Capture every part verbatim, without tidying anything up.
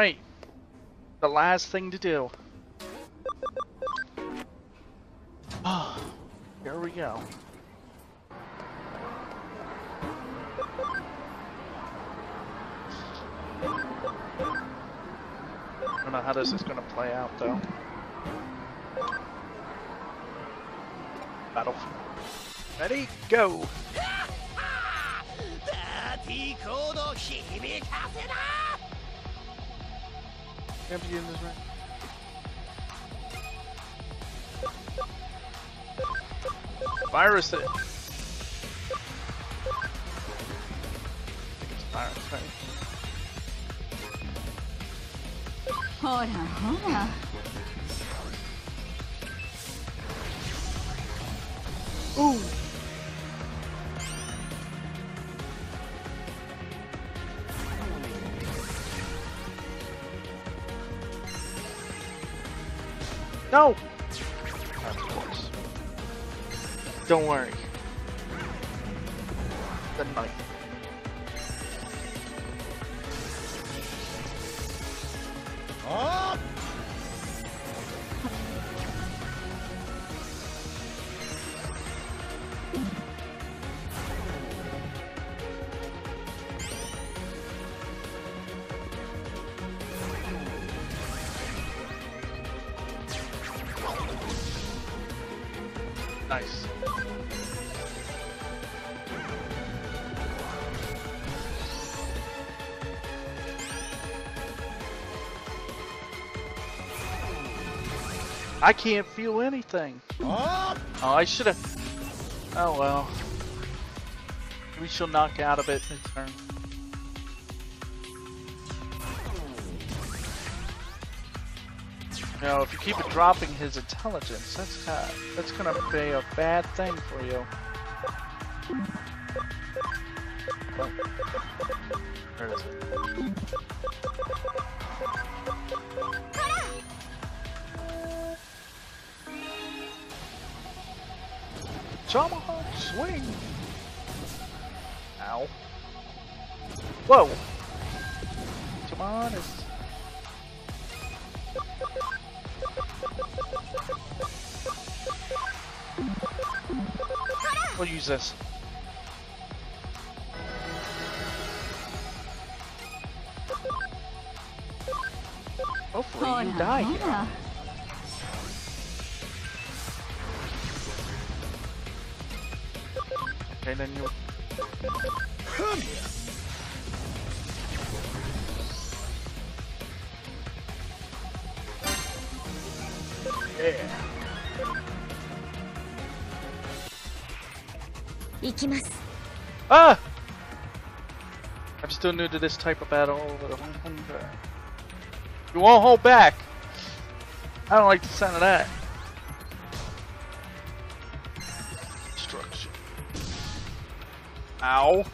Right. The last thing to do. Oh, here we go. I don't know how this is going to play out, though. Battle. Ready? Go! Can't be in this room. Virus it. I think it's virus, right? Hora, hora. Ooh. No! Of course. Don't worry. The knife. Oh! Nice. I can't feel anything. Oh, I should have. Oh well. We shall knock out of it in turn. No, if you keep it dropping his intelligence, that's uh, that's gonna be a bad thing for you. Oh. Where is it? Tomahawk swing. Ow. Whoa. Come on, it's. We'll use this. Hopefully oh, you yeah, die yeah. here. Okay, then you... Come here! Yeah. Ah! I'm still new to this type of battle. You won't hold back. I don't like the sound of that. Destruction. Ow.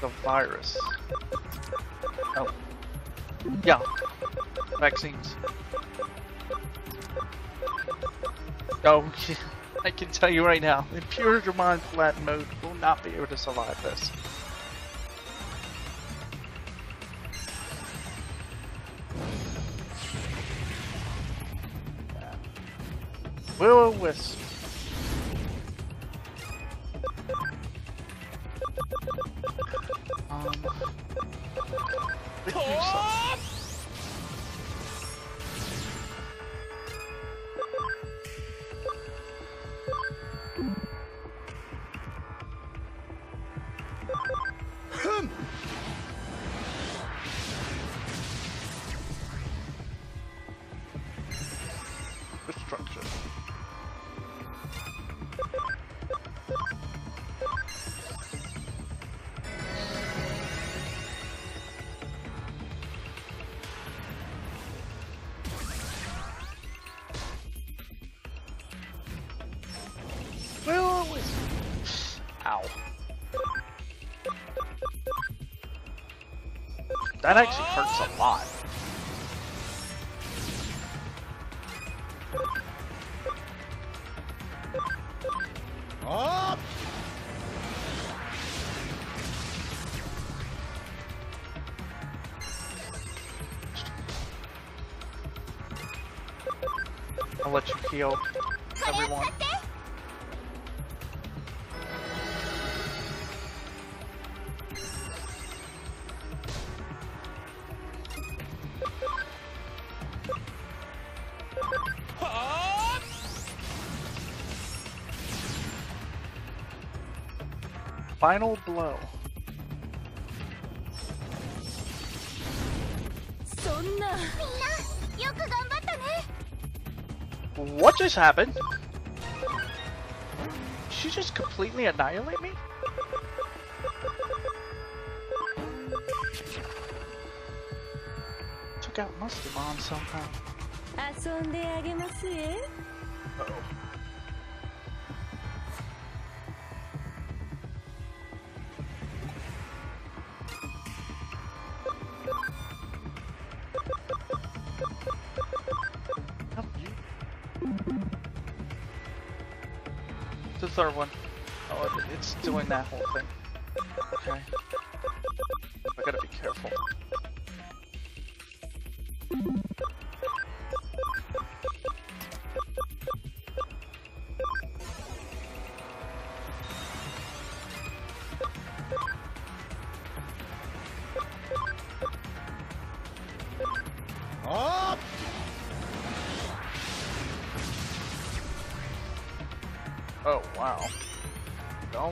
The virus. Oh. Yeah. Vaccines. Oh, yeah. I can tell you right now, in pure Digimon flat mode, will not be able to survive this. Will-o-wisp. Um. We can do something. That actually hurts a lot. Oh. I'll let you heal everyone. Final blow. What just happened? Did she just completely annihilate me? Took out Mastemon somehow. Uh-oh. Third one. Oh, it's doing that whole thing. Okay. I gotta be careful.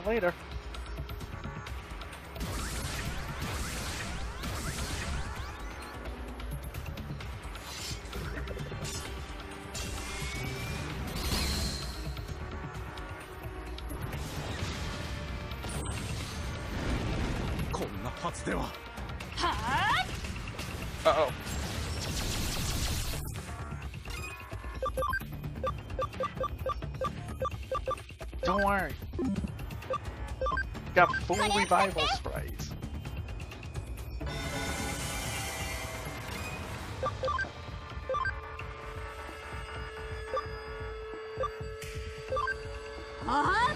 Later. Uh-oh. Don't worry. Got full revival sprays. Uh-huh.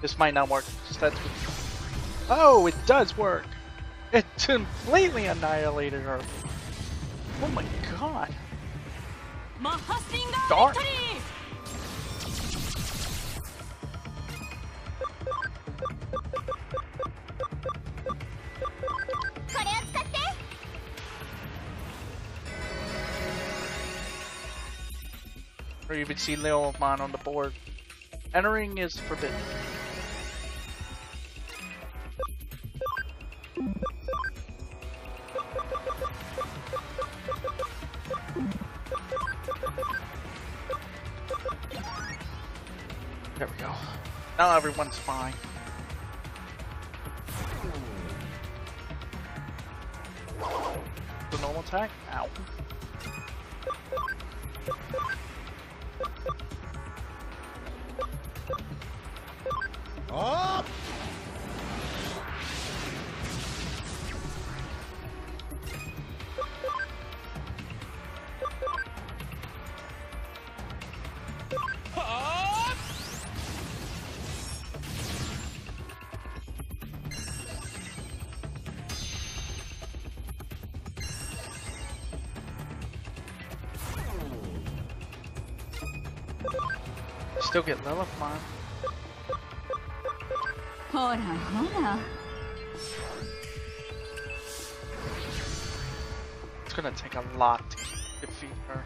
This might not work. That's... Oh, it does work. It completely annihilated her. Oh my god. Darn. Or you can see Lilithmon on the board. Entering is forbidden. There we go. Now everyone's fine. The normal attack? Ow. Up. Up. Still get Lilithmon. Hora, hora. It's gonna take a lot to defeat her.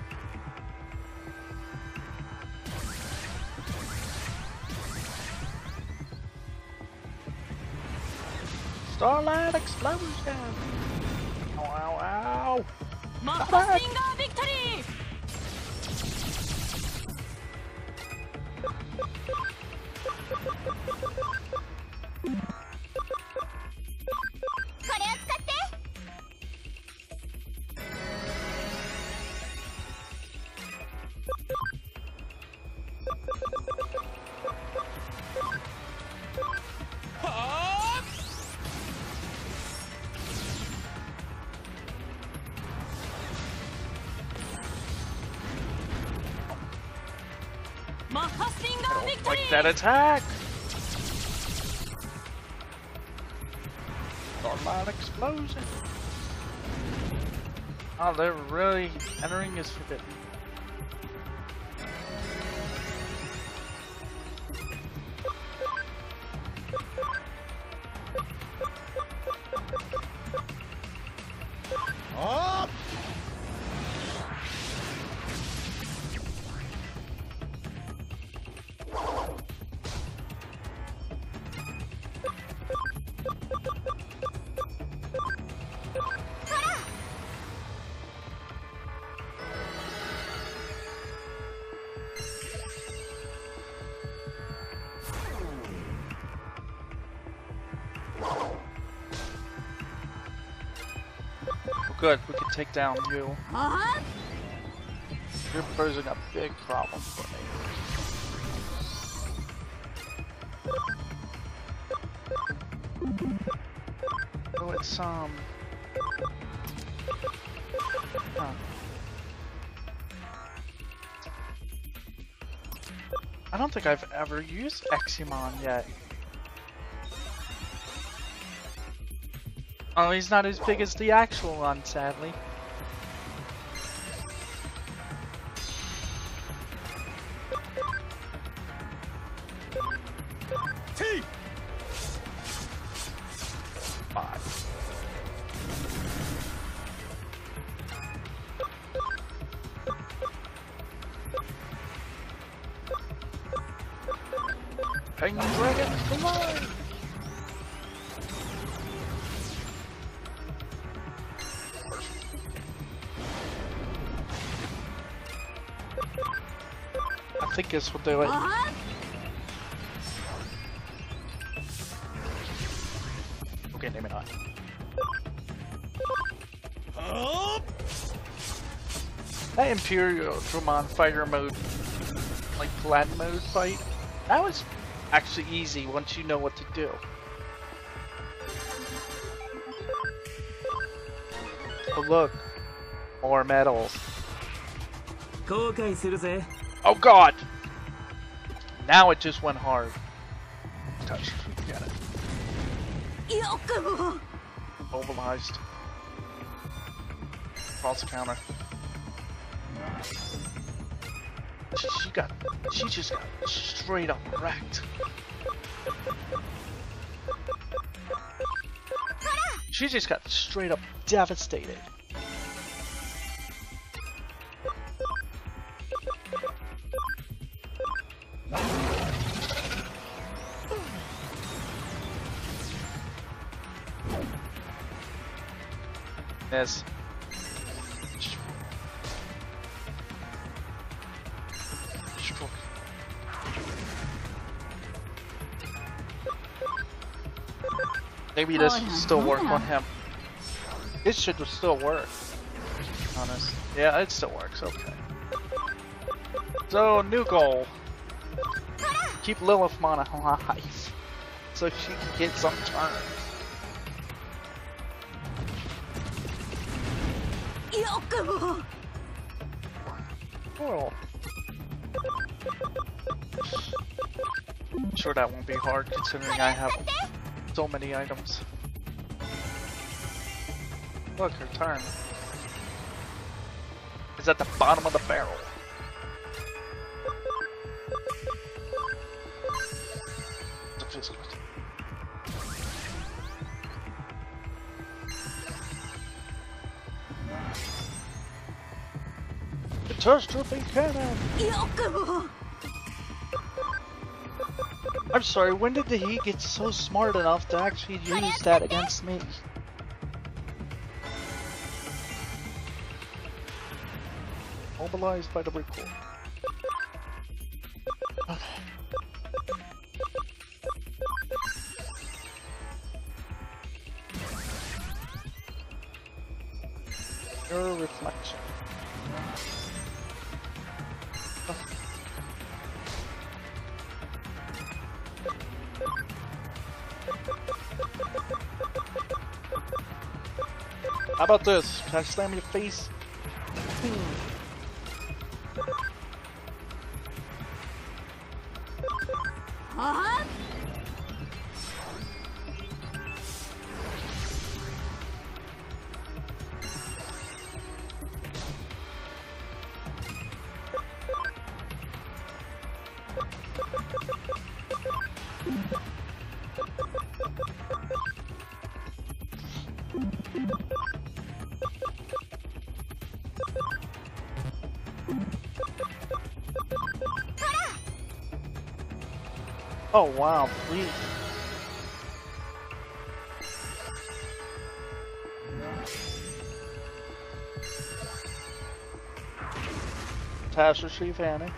Starlight explosion! Ow, ow, ow! Finger victory! That attack! Starlight explosion! Oh, they're really entering is forbidden. Oh! Good, we can take down you. Uh-huh. You're posing a big problem for me. Oh, it's, um... Huh. I don't think I've ever used Examon yet. Oh, he's not as big as the actual one, sadly. T. Five. Pendragon, come on! I think this will do it. Uh-huh. Okay, maybe not. Uh-huh. That Imperial Drummon fighter mode, like glad mode fight, that was actually easy once you know what to do. Oh look, more medals. Oh god! Now it just went hard. Touched. Got it. Mobilized. False counter. She, she got. She just got straight up wrecked. She just got straight up devastated. Miss. Stroke. Maybe this will still work on him. It should still work. Honest. Yeah, it still works. Okay. So, new goal. Keep Lilithmon alive. So she can get some turns. Cool. Sure, that won't be hard considering I have so many items. Look, her turn is at the bottom of the barrel. Catastrophe cannon! I'm sorry, when did the he get so smart enough to actually use that against me? Mobilized by the recall. Okay. Your reflection. How about this? Can I slam your face? Uh-huh. Oh wow, please. Catastrophe, Fanny.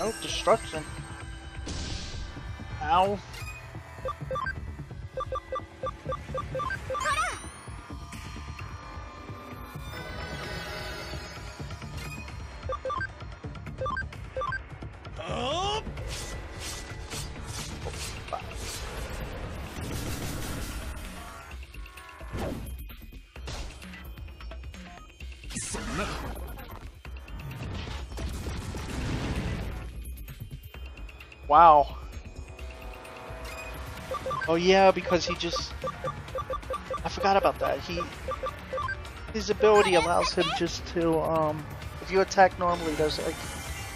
Oh, destruction. Ow. Wow. Oh yeah, because he just... I forgot about that. He... His ability allows him just to, um... if you attack normally, there's like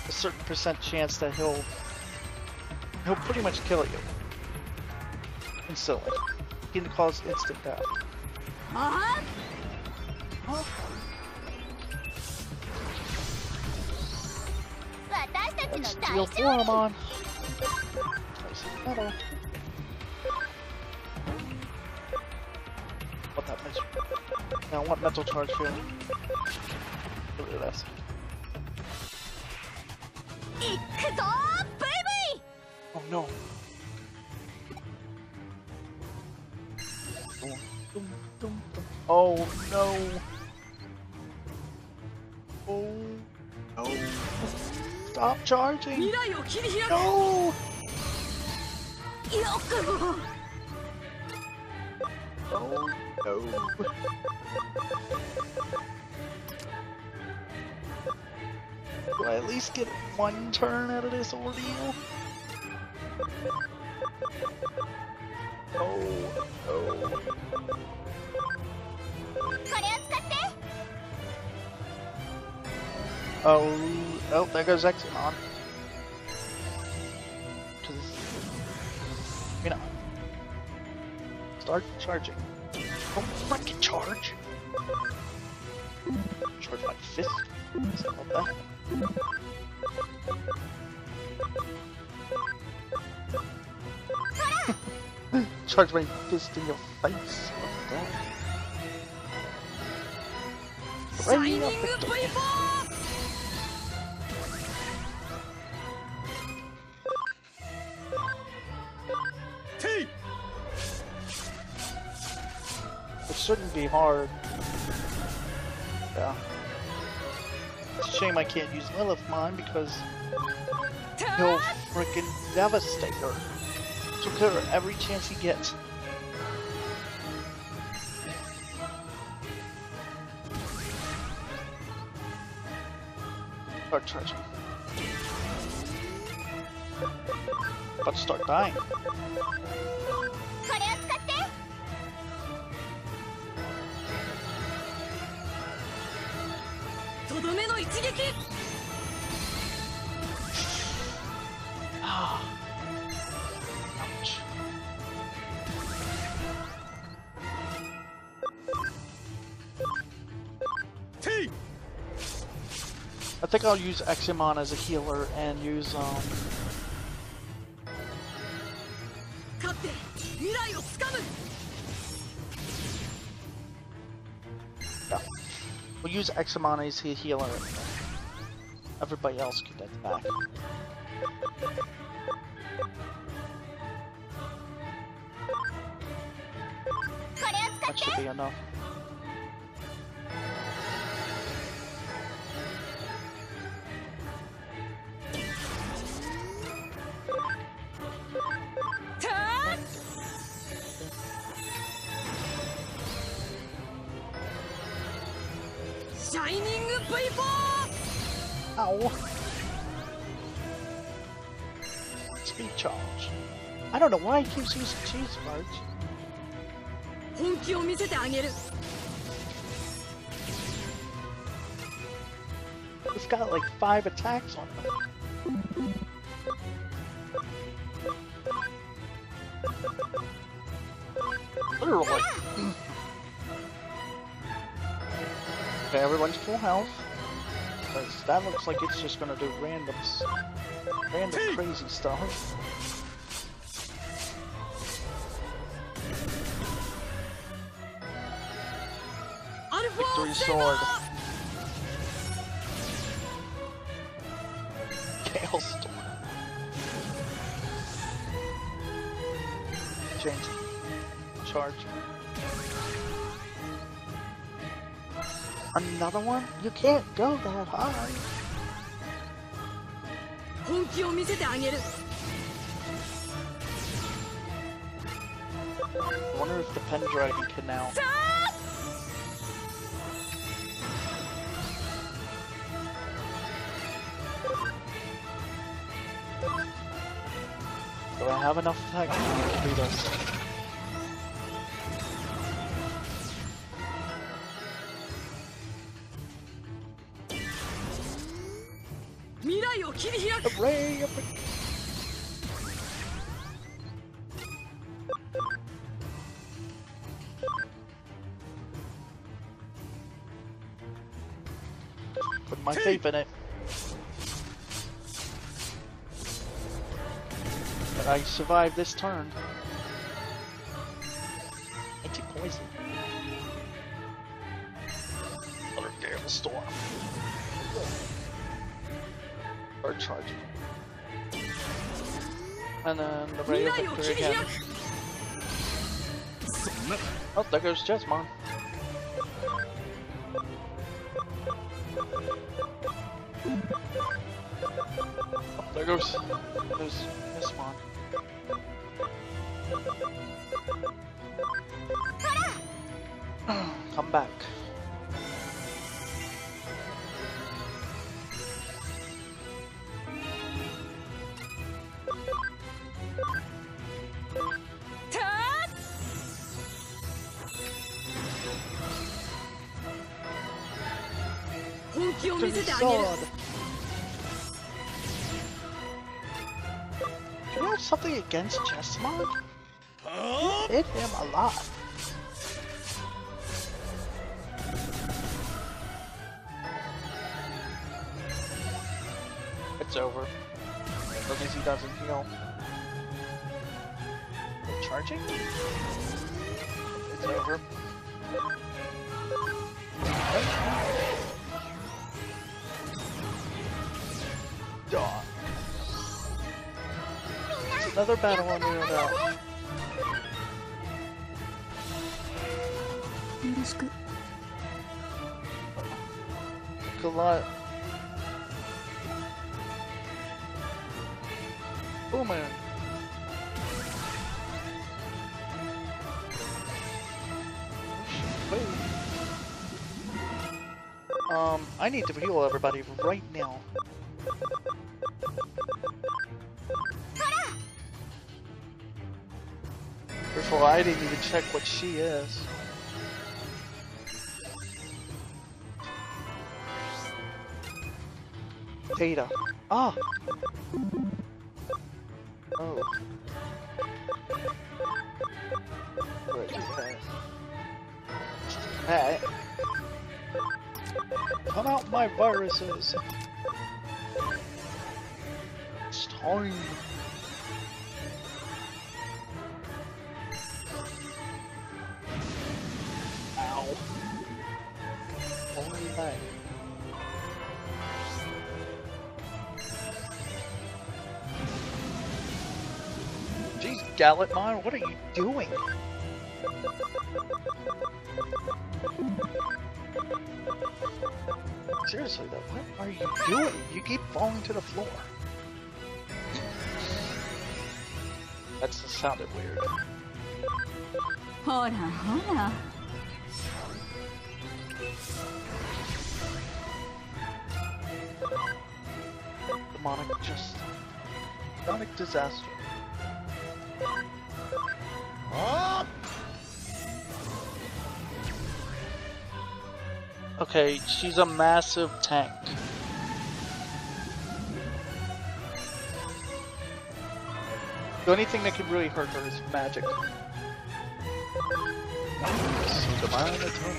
a certain percent chance that he'll... He'll pretty much kill you. Instantly. He can cause instant death. Uh-huh. Huh? Let's steal Gorkumon. Hello. What that means? Now, what metal charge here? Look at this. Oh no! Oh no! Oh no! Stop charging! No! Oh no. Will I at least get one turn out of this ordeal? Oh no. Oh, oh, there goes Examon. Start charging. Don't fucking charge! Charge my fist. Something like that. Charge my fist in your face. Shining people! Shouldn't be hard. Yeah. It's a shame I can't use Lilithmon because he'll freaking devastate her. He'll kill her every chance he gets. Start charging. But start dying. Ouch. T. I think I'll use Examon as a healer and use um yeah. We'll use Examon as a healer. Everybody else can get back. That should be enough. Shining people! Ow! Speed charge. I don't know why he keeps using cheese march. He's got like five attacks on him. Literally. Okay, everyone's full health. That looks like it's just gonna do random, random crazy stuff. Silvery Sword. Gale Storm. Change. Charge. Another one? You can't go that high. I wonder if the Pendragon can now. Do I have enough attack to complete us? Array of put my tape in it. But I survived this turn. Anti-poison. Another Gale Storm. Or charge. And then the Ray of Victory again. Oh, there goes Justimon. Oh, there goes... There's... Mastemon. Come back. Sword. Do you have something against Justimon? You hit him a lot. It's over. As long as he doesn't heal. They're charging? It's over. Another battle on your belt. Galit. Oh man. Um, I need to heal everybody right now. Well, I didn't even check what she is. Data. Ah! Oh. Right, okay. Hey. Come out my viruses! It's time! Galitmon, what are you doing? Seriously though, what are you doing? You keep falling to the floor. That sounded weird. Hora, hora. Demonic just... Demonic disaster. Up. Okay, she's a massive tank. The only thing that could really hurt her is magic. So divine atonement.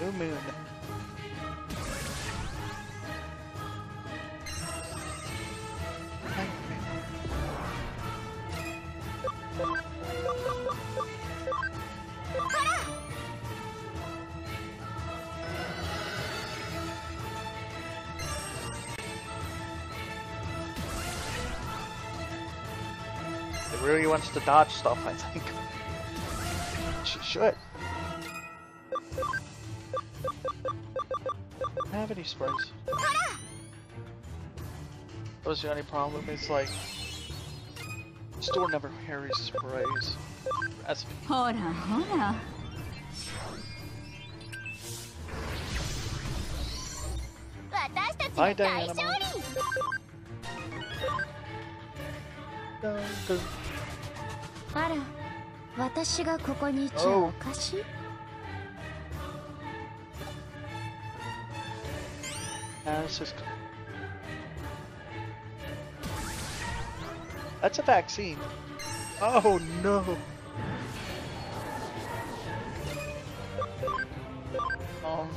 New moon. really wants to dodge stuff, I think. She should. I have any sprays. That was the only problem, it's like... Store never carries sprays. As Hora, hora. Bye, Diana. Oh. Uh, this is... That's a vaccine. Oh no. Um,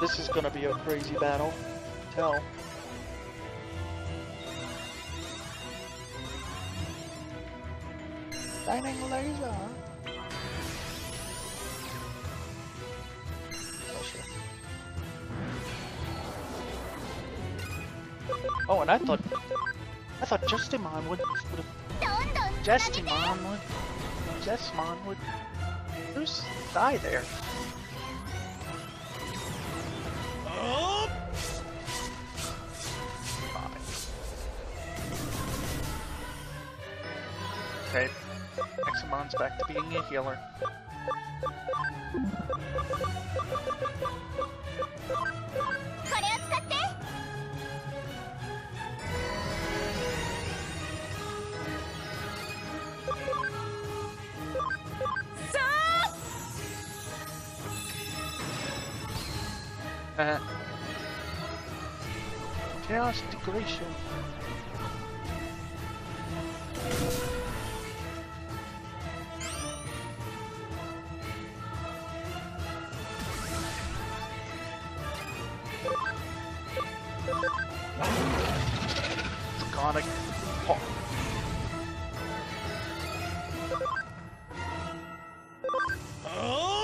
this is gonna be a crazy battle. Tell. Lightning laser. Oh, and I thought, I thought Justimon would, would have, Justimon would, Justimon would, who's die there? Oh! Okay, Examon's back to being a healer. Chaos degradation. Draconic Paw. Oh.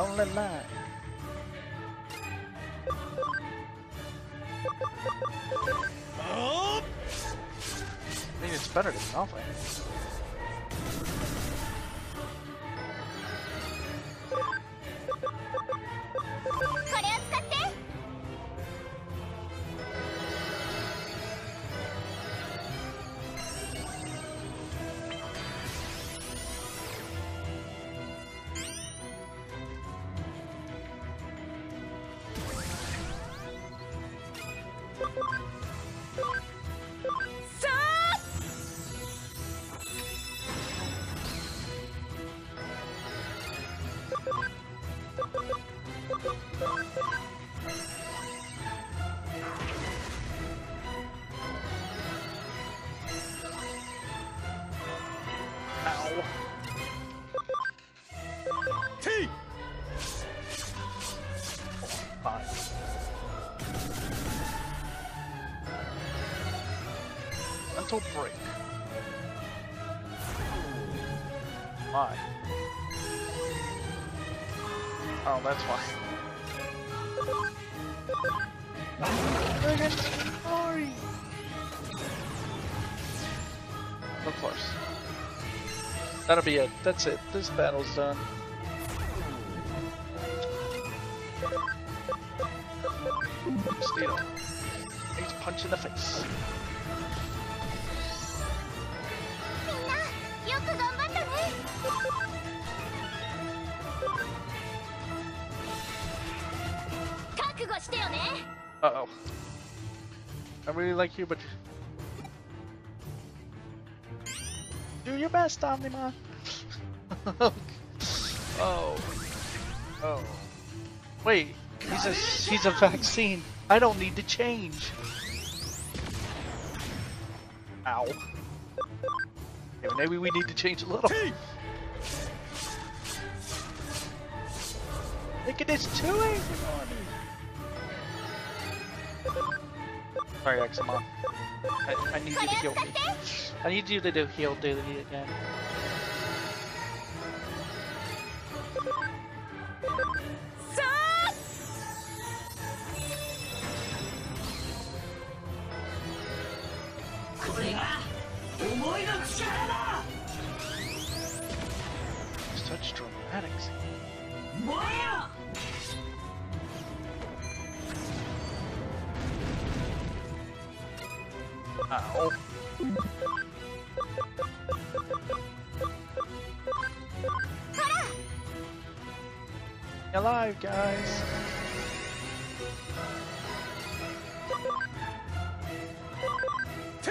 Only mine. I mean, it's better than nothing. Mental break. Why? Oh, that's why. We're sorry. We're close. That'll be it. That's it. This battle's done. Steal. He's punch in the face. Uh-oh. I really like you, but... Do your best, Omnimon! Oh. Oh. Wait, he's a, he's a vaccine. I don't need to change. Ow. maybe we need to change a little. Look at this too easy one. Alright, Examon. I, I need you to heal me. I need you to do heal duty again. Such dramatics. Uh-oh. Alive, guys. T.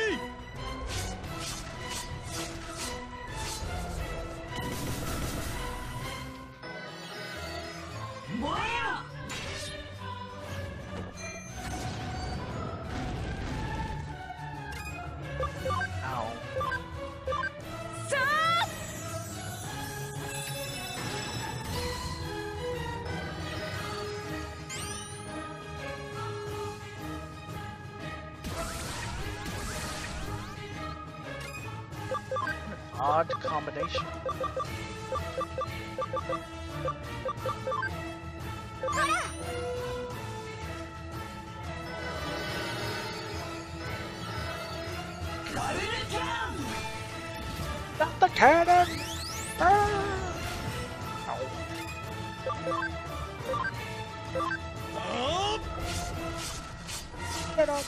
Odd combination. Not the cannon! Ah. Oh. Get up!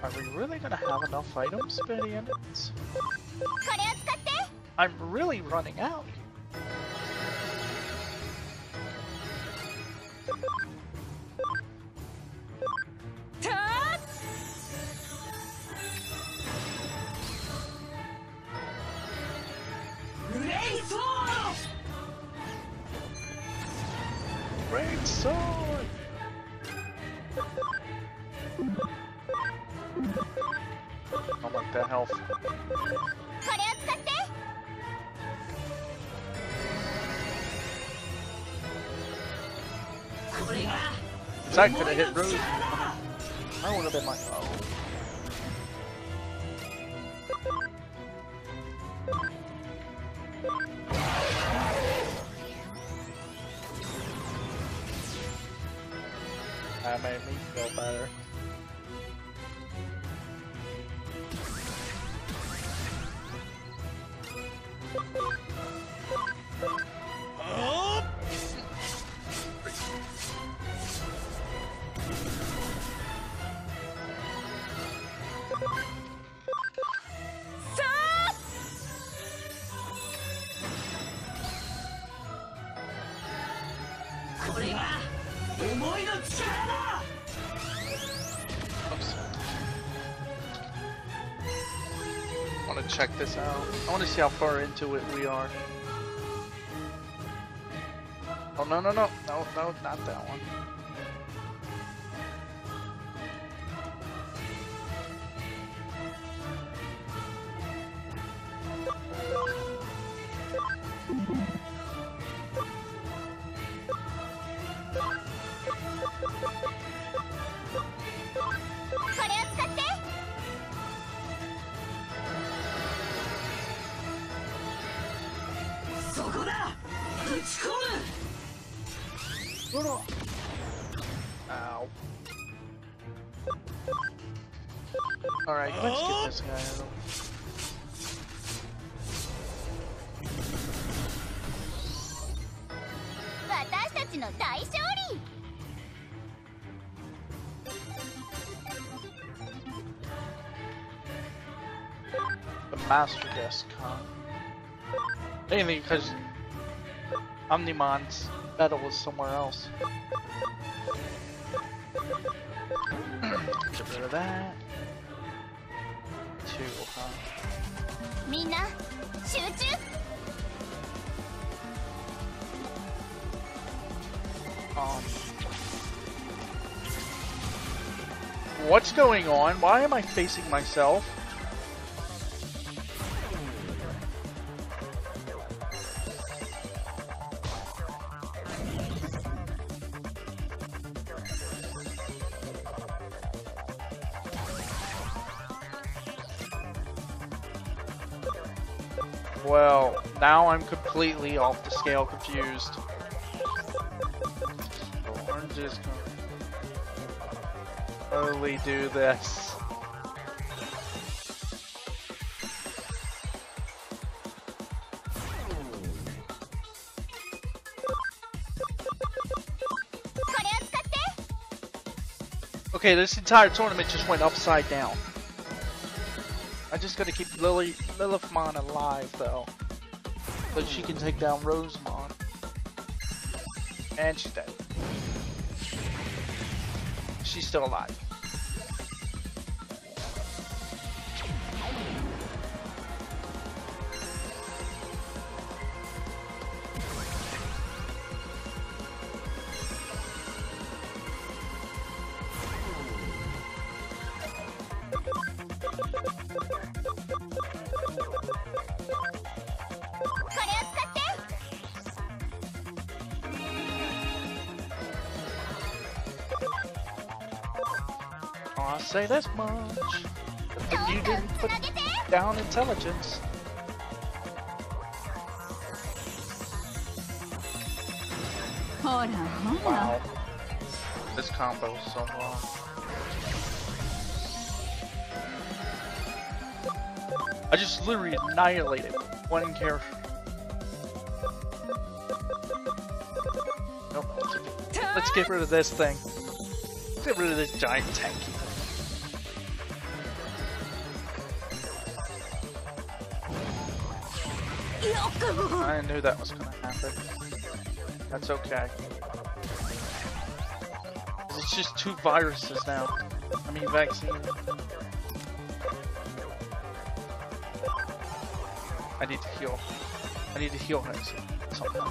Are we really gonna have enough items by the end of this? I'm really running out. Great sword! I like that health. That could have hit Rose. That would have been my fault. That made me feel better. I want to check this out. I want to see how far into it we are. Oh no no no no no not that one. Ow. Alright, let's get this guy out of the way. The Master Desk, huh? Mainly because Omnimon's battle was somewhere else. Get rid of that. Two, huh? Minna, focus. Um. What's going on? Why am I facing myself? Well, now I'm completely off the scale confused. The orange is gonna totally do this. Okay, this entire tournament just went upside down. I just gotta keep Lily Lilithmon alive though, so she can take down Rosemon. And she's dead. She's still alive. I'll say this much, but you didn't put down intelligence. Wow. This combo is so long. I just literally annihilated one character. Nope. Let's get rid of this thing. Let's get rid of this giant tanky. I knew that was gonna happen. That's okay. It's just two viruses now. I mean, vaccine. I need to heal. I need to heal next. Somehow.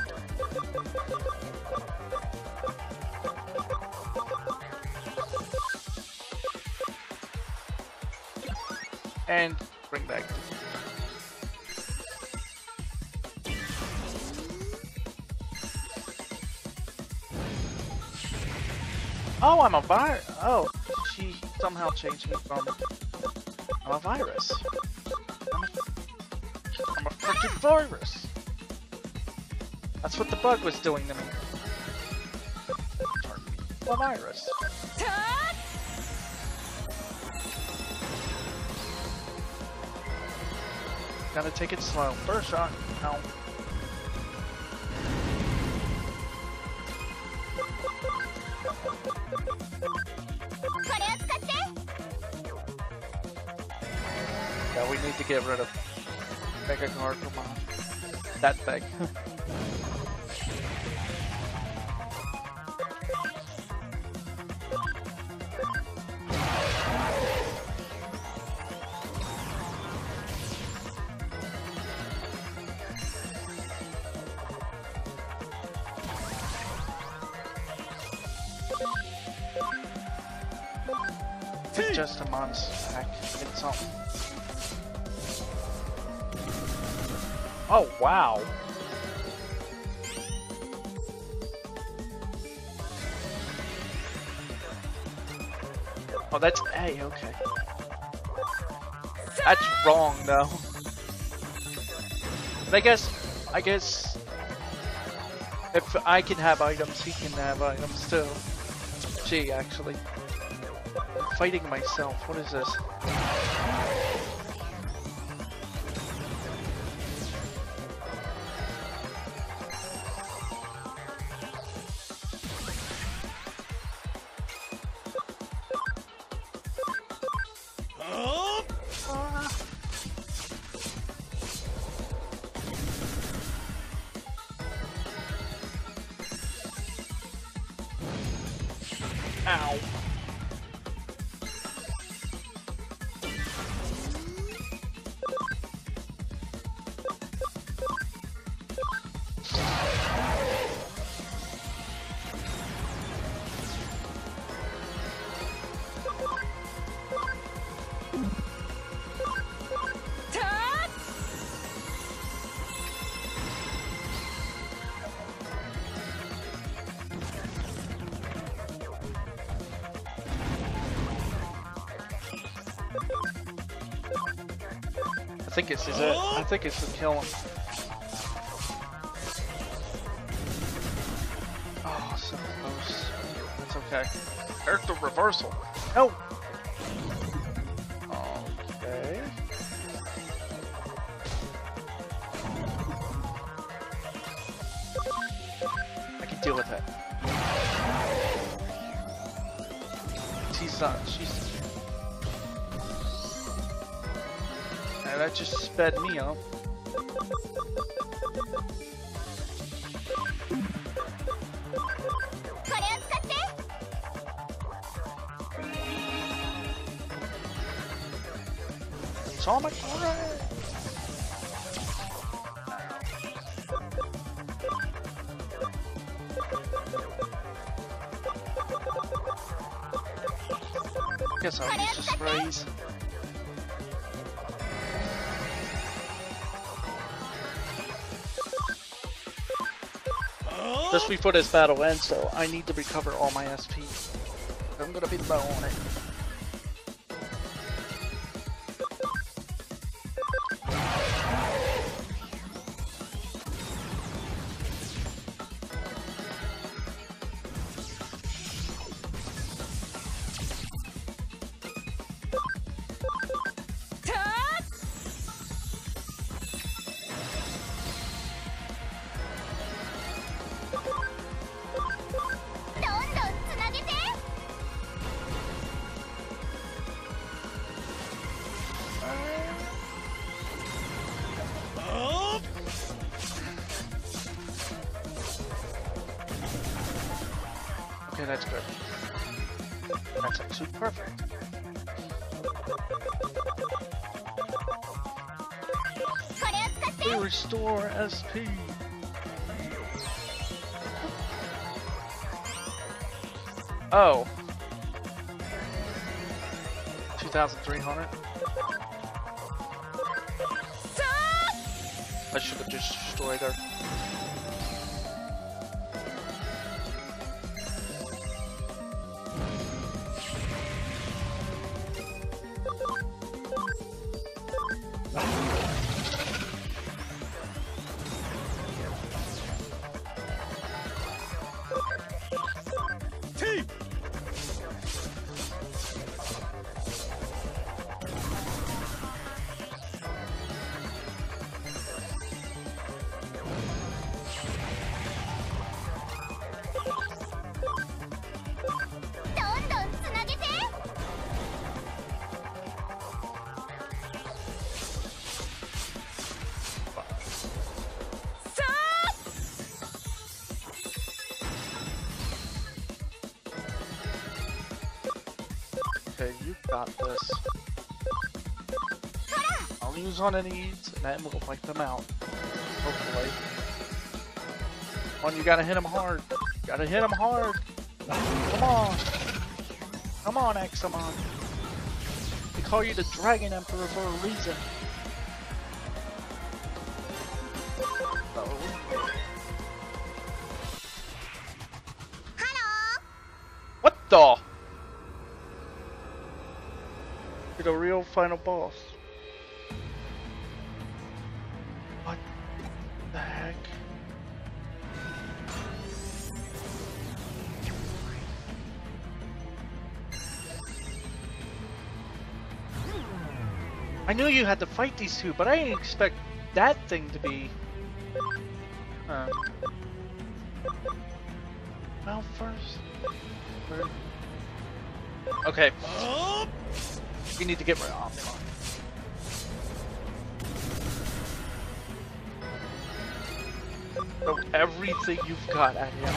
And bring back. Oh, I'm a virus. Oh, she somehow changed me from I'm a virus. I'm a, I'm a freaking virus. That's what the bug was doing to me. I'm a virus. Gotta take it slow. First shot. Ow. Yeah, we need to get rid of Mega Gorkumon. That thing. Justimon's back. It's on. Oh wow! Oh, that's A. Okay. That's wrong though. But I guess. I guess. If I can have items, he can have items too. Gee, actually. Fighting myself. What is this? Oh. Ah. Ow. think this is it. I think it's the kill. Oh, so close. That's okay. There's the reversal. No. Okay. I can deal with it. She's not. She's. That just sped me up. It's all my corner. Guess I'll use the sprays. Just before this battle ends, so I need to recover all my S P. I'm gonna be low on it. P. Oh. two thousand three hundred. I should have just destroyed her. This. I'll use on any needs and then we'll wipe them out. Hopefully. Come on, you gotta hit them hard. Gotta hit them hard. Come on. Come on, Examon. They call you the Dragon Emperor for a reason. Hello. Hello. What the? The real final boss. What the heck? I knew you had to fight these two, but I didn't expect that thing to be. Um, well, first. Or... Okay. Oh! We need to get rid of Omnimon. Throw everything you've got at him.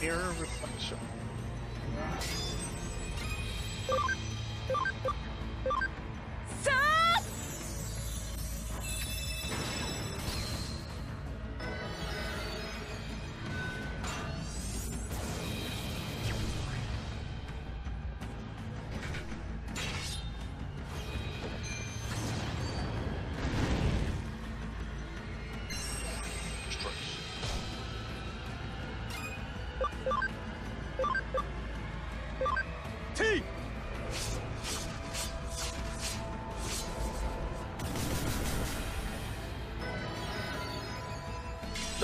Mirror reflection.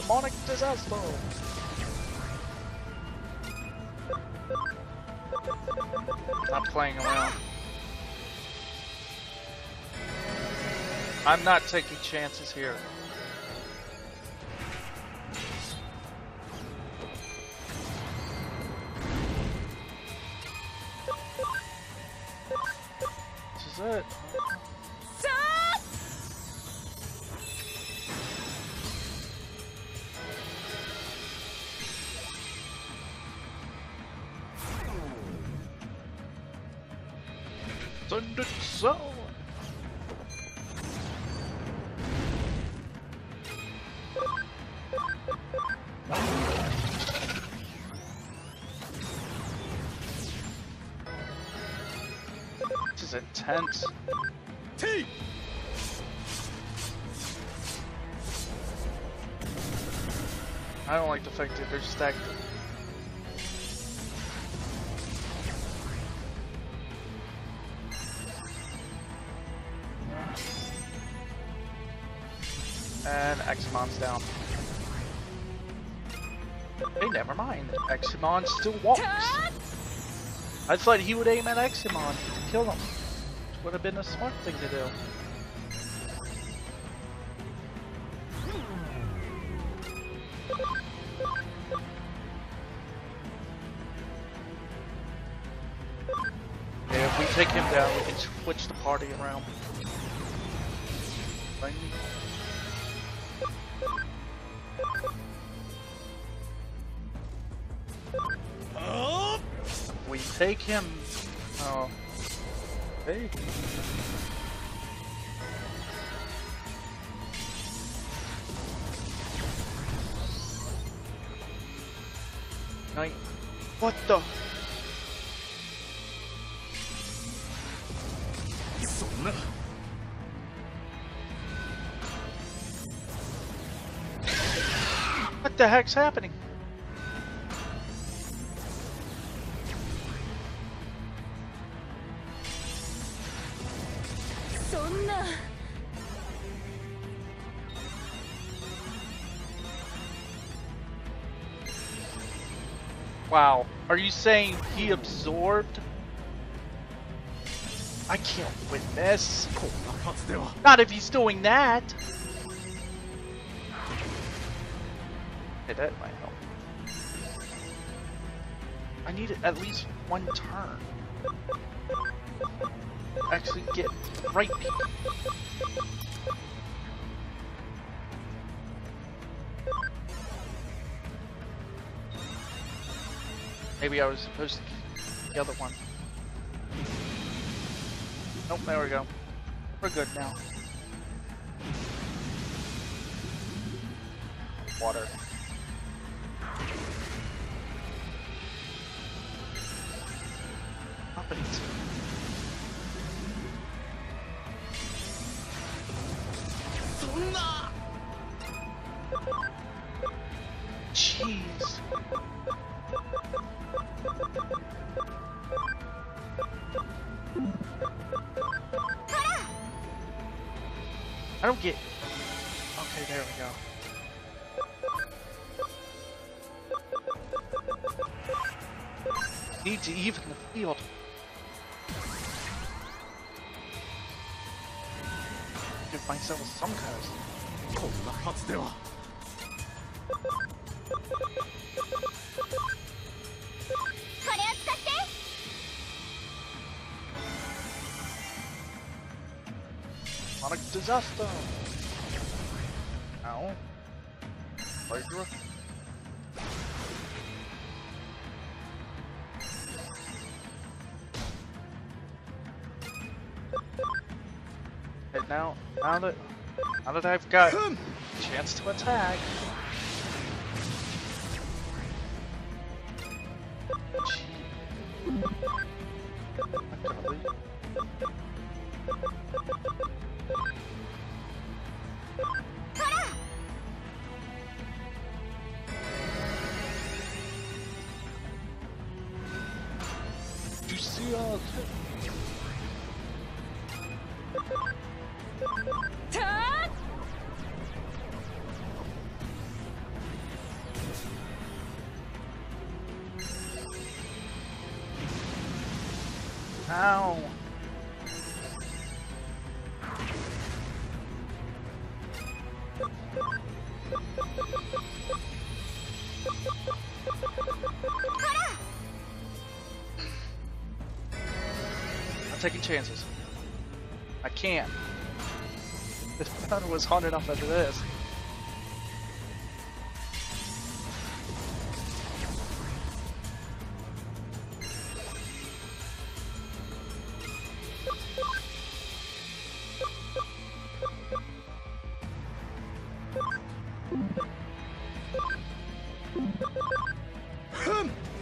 demonic disaster! Not playing around. I'm not taking chances here. This is it. Stop! Send it so. Intense. T. I don't like the fact that they're just active. And Examon's down. Hey, never mind. Examon still walks. I thought he would aim at Examon to kill him. Would have been a smart thing to do. Yeah, if we take him down, we can switch the party around. Bang. Oh. We take him. Oh. Hey. Night. What the? What the heck's happening? Wow, are you saying he absorbed? I can't win this. Not if he's doing that. Hey, that might help. I need at least one turn. Actually, get right. Maybe I was supposed to get the other one. Nope, there we go. We're good now. Water. Companies. Jeez. I don't get. Okay, there we go. Need to even the field. Give myself some kind of. Oh, the hot still. Disaster! Ow. Hydra. And now, now that, now that I've got a chance to attack. Ow. I'm taking chances. I can't. The thunder was hot enough after this.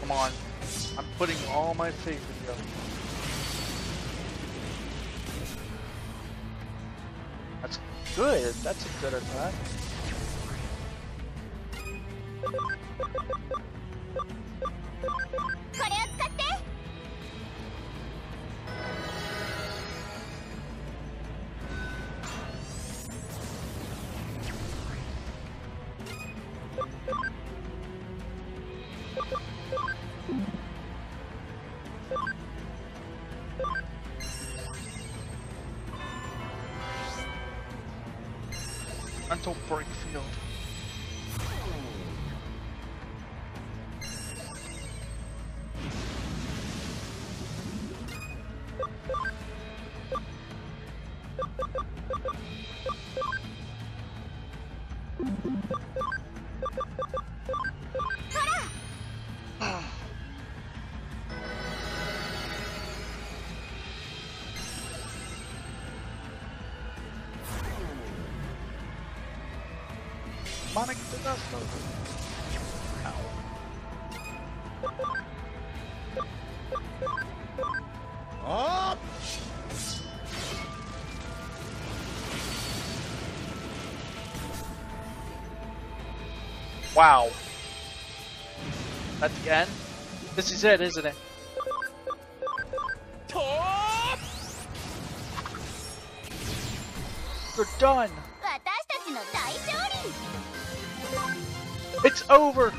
Come on. I'm putting all my faith in you. That's good. That's a good attack. Mental break field. Demonic disaster. Ow. Up. Wow. At the end? This is it, isn't it? Top. You're done. It's over!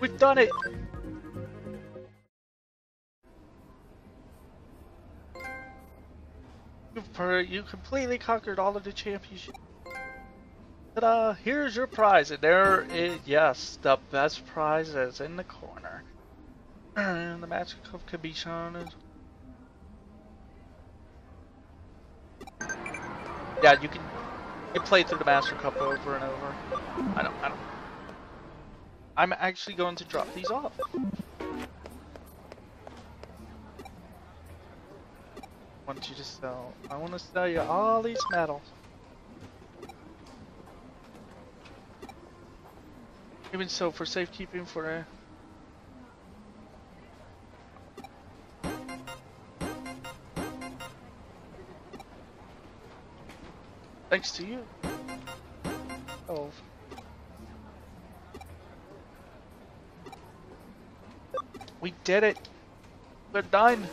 We've done it! You completely conquered all of the championships. Ta-da! Here's your prize, and there is, yes, the best prize is in the corner. And the magic cup can be shown as... Yeah, you can, you can play through the master cup over and over. I don't, I don't... I'm actually going to drop these off. I want you to sell. I want to sell you all these medals. Even so, for safekeeping for. Uh... Thanks to you. Oh. We did it! We're done!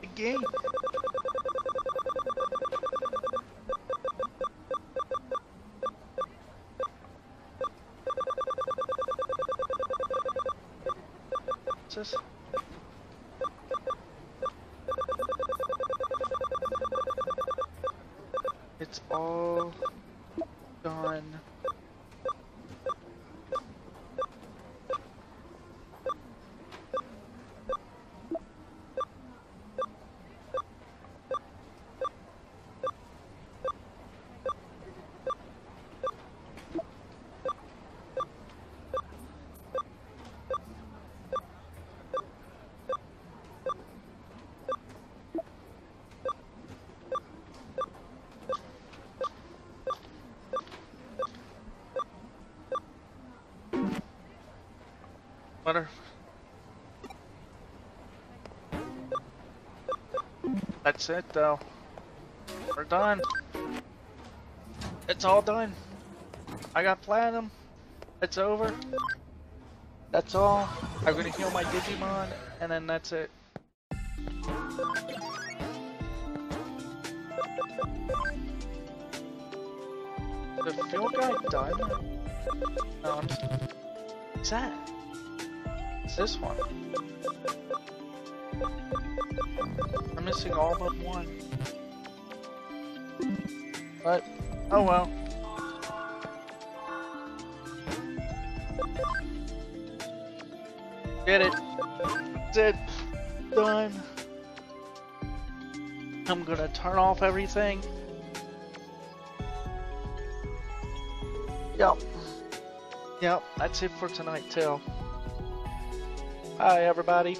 The game! What's this? It's all done. That's it though. We're done. It's all done. I got platinum. It's over. That's all. I'm gonna heal my Digimon and then that's it. The fuel guy died? No. What's that? It's this one. I'm missing all but one. But, oh well. Get it. That's it. Done. I'm gonna turn off everything. Yep. Yep, that's it for tonight, too. Bye, everybody.